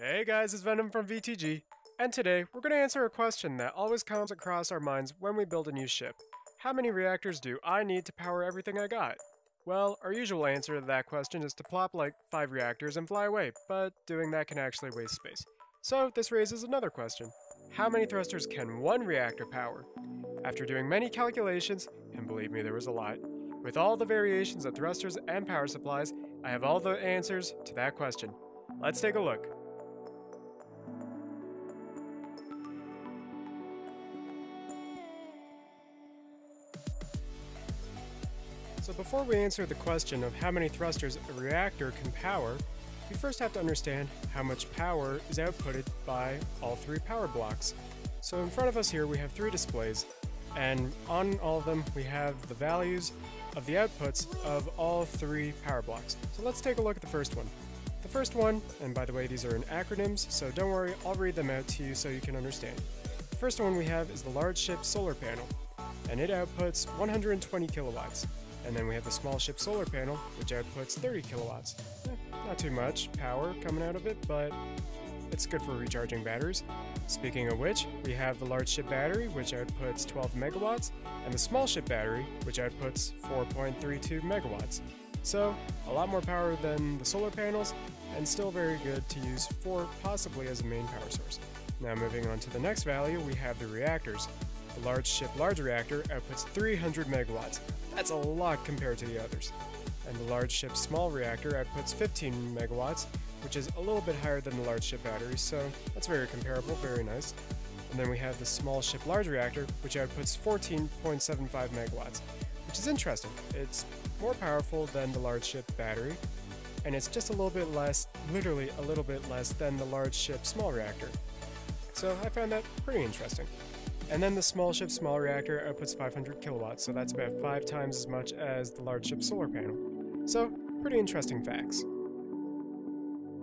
Hey guys, it's Venom from VTG, and today we're going to answer a question that always comes across our minds when we build a new ship. How many reactors do I need to power everything I got? Well, our usual answer to that question is to plop like 5 reactors and fly away, but doing that can actually waste space. So this raises another question. How many thrusters can one reactor power? After doing many calculations, and believe me there was a lot, with all the variations of thrusters and power supplies, I have all the answers to that question. Let's take a look. So before we answer the question of how many thrusters a reactor can power, we first have to understand how much power is outputted by all 3 power blocks. So in front of us here we have 3 displays, and on all of them we have the values of the outputs of all 3 power blocks. So let's take a look at the first one. The first one, and by the way these are in acronyms, so don't worry, I'll read them out to you so you can understand. The first one we have is the large ship solar panel, and it outputs 120 kilowatts. And then we have the small ship solar panel, which outputs 30 kilowatts. Not too much power coming out of it, but it's good for recharging batteries. Speaking of which, we have the large ship battery, which outputs 12 megawatts, and the small ship battery, which outputs 4.32 megawatts. So, a lot more power than the solar panels, and still very good to use for possibly as a main power source. Now moving on to the next value, we have the reactors. The large ship large reactor outputs 300 megawatts. That's a lot compared to the others. And the large ship small reactor outputs 15 megawatts, which is a little bit higher than the large ship battery, so that's very comparable, very nice. And then we have the small ship large reactor, which outputs 14.75 megawatts, which is interesting. It's more powerful than the large ship battery, and it's just a little bit less, literally a little bit less than the large ship small reactor. So I found that pretty interesting. And then the small ship small reactor outputs 500 kilowatts, so that's about 5 times as much as the large ship solar panel. So, pretty interesting facts.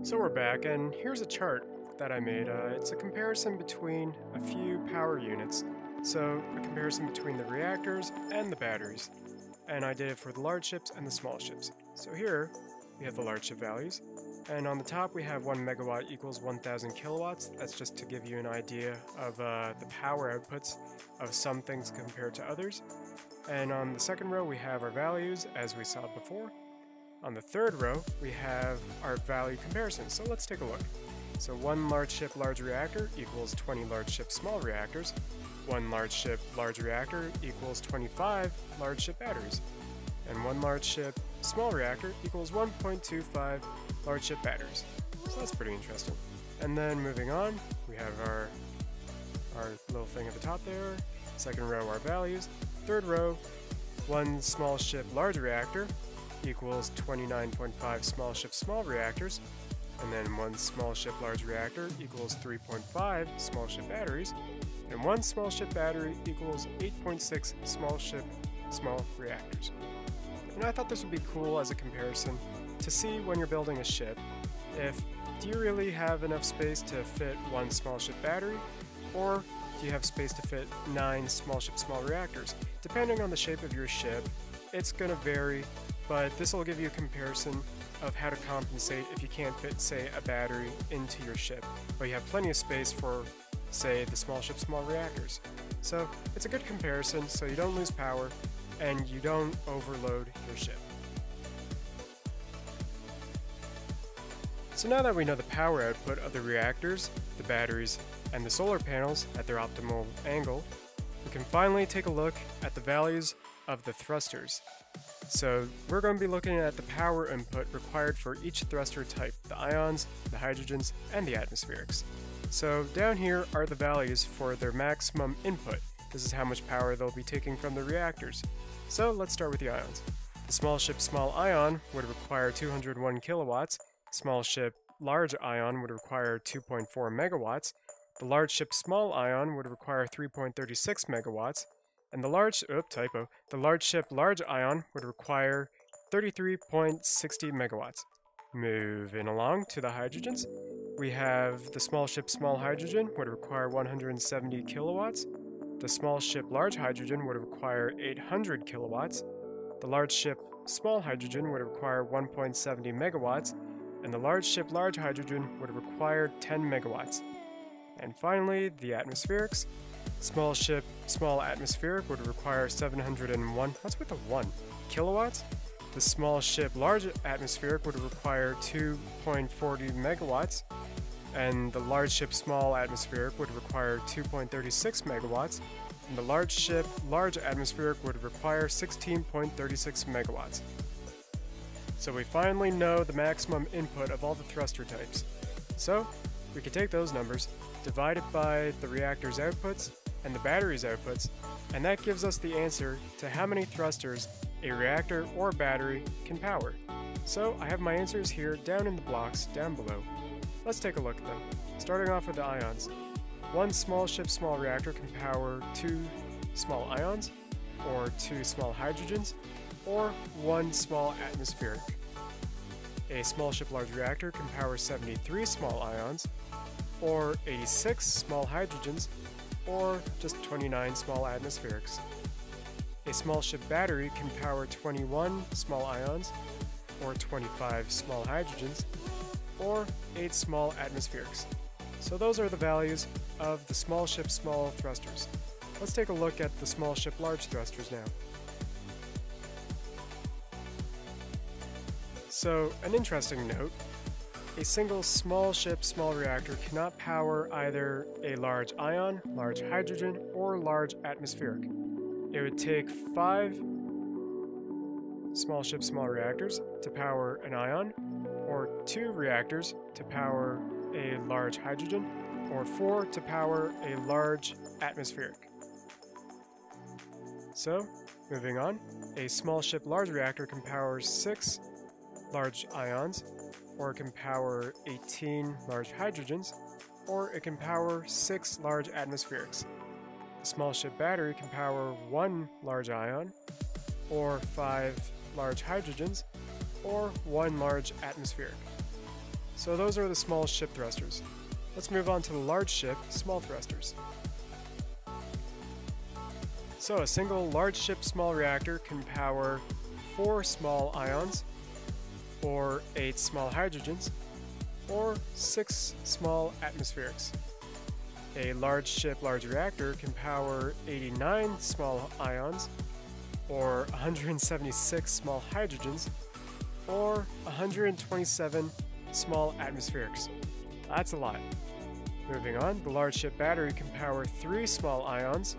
So we're back, and here's a chart that I made. It's a comparison between a few power units. So, a comparison between the reactors and the batteries. And I did it for the large ships and the small ships. So here, we have the large ship values. And on the top we have 1 megawatt equals 1,000 kilowatts. That's just to give you an idea of the power outputs of some things compared to others. And on the second row we have our values as we saw before. On the third row we have our value comparison, so let's take a look. So 1 large ship large reactor equals 20 large ship small reactors. 1 large ship large reactor equals 25 large ship batteries. And 1 large ship small reactor equals 1.25 large ship batteries. So that's pretty interesting. And then moving on, we have our little thing at the top there. Second row, our values. Third row, 1 small ship large reactor equals 29.5 small ship small reactors. And then 1 small ship large reactor equals 3.5 small ship batteries. And 1 small ship battery equals 8.6 small ship small reactors. And I thought this would be cool as a comparison to see when you're building a ship, do you really have enough space to fit 1 small ship battery, or do you have space to fit 9 small ship small reactors? Depending on the shape of your ship, it's going to vary, but this will give you a comparison of how to compensate if you can't fit, say, a battery into your ship, but you have plenty of space for, say, the small ship small reactors. So it's a good comparison so you don't lose power, and you don't overload your ship. So now that we know the power output of the reactors, the batteries, and the solar panels at their optimal angle, we can finally take a look at the values of the thrusters. So we're going to be looking at the power input required for each thruster type, the ions, the hydrogens, and the atmospherics. So down here are the values for their maximum input. This is how much power they'll be taking from the reactors. So let's start with the ions. The small ship small ion would require 201 kilowatts, small ship large ion would require 2.4 megawatts, the large ship small ion would require 3.36 megawatts, and the large ship large ion would require 33.60 megawatts. Moving along to the hydrogens, we have the small ship small hydrogen would require 170 kilowatts, the small ship large hydrogen would require 800 kilowatts, the large ship small hydrogen would require 1.70 megawatts, and the large ship large hydrogen would require 10 megawatts. And finally, the atmospherics. Small ship small atmospheric would require 701, that's with a 1, kilowatts. The small ship large atmospheric would require 2.40 megawatts, and the large ship small atmospheric would require 2.36 megawatts, and the large ship large atmospheric would require 16.36 megawatts. So we finally know the maximum input of all the thruster types. So we can take those numbers, divide it by the reactor's outputs and the battery's outputs, and that gives us the answer to how many thrusters a reactor or battery can power. So I have my answers here down in the blocks down below. Let's take a look at them, starting off with the ions. One small ship small reactor can power 2 small ions, or 2 small hydrogens, or 1 small atmospheric. A small ship large reactor can power 73 small ions, or 86 small hydrogens, or just 29 small atmospherics. A small ship battery can power 21 small ions, or 25 small hydrogens, or 8 small atmospherics. So those are the values of the small ship small thrusters. Let's take a look at the small ship large thrusters now. So, an interesting note, a single small ship small reactor cannot power either a large ion, large hydrogen, or large atmospheric. It would take 5 small ship small reactors to power an ion, or 2 reactors to power a large hydrogen, or 4 to power a large atmospheric. So, moving on, a small ship large reactor can power 6 large ions, or it can power 18 large hydrogens, or it can power 6 large atmospherics. A small ship battery can power 1 large ion, or 5 large hydrogens, or 1 large atmospheric. So those are the small ship thrusters. Let's move on to the large ship small thrusters. So a single large ship small reactor can power 4 small ions, or 8 small hydrogens, or 6 small atmospherics. A large ship large reactor can power 89 small ions, or 176 small hydrogens, or 127 small atmospherics. That's a lot. Moving on, the large ship battery can power 3 small ions,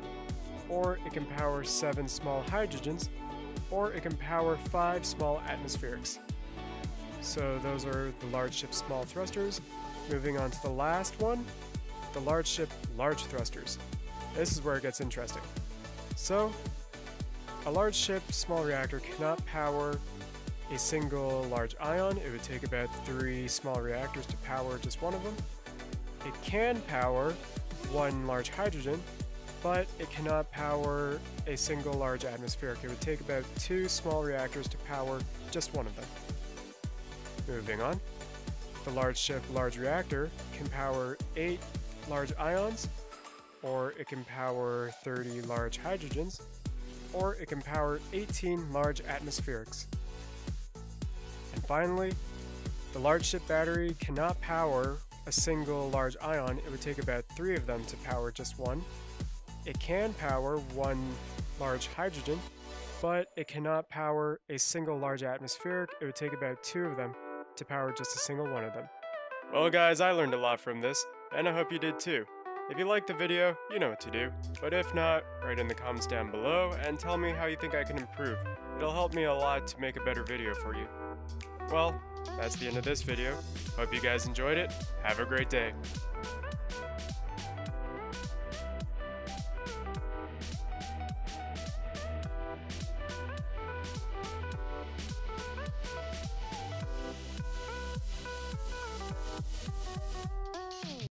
or it can power 7 small hydrogens, or it can power 5 small atmospherics. So those are the large ship small thrusters. Moving on to the last one, the large ship large thrusters. This is where it gets interesting. So a large ship small reactor cannot power a single large ion. It would take about 3 small reactors to power just one of them. It can power 1 large hydrogen, but it cannot power a single large atmospheric. It would take about 2 small reactors to power just one of them. Moving on, the large ship large reactor can power 8 large ions, or it can power 30 large hydrogens, or it can power 18 large atmospherics. And finally, the large ship battery cannot power a single large ion. It would take about 3 of them to power just one. It can power 1 large hydrogen, but it cannot power a single large atmospheric. It would take about 2 of them to power just a single one of them. Well guys, I learned a lot from this, and I hope you did too. If you liked the video, you know what to do, but if not, write in the comments down below and tell me how you think I can improve. It'll help me a lot to make a better video for you. Well, that's the end of this video. Hope you guys enjoyed it. Have a great day.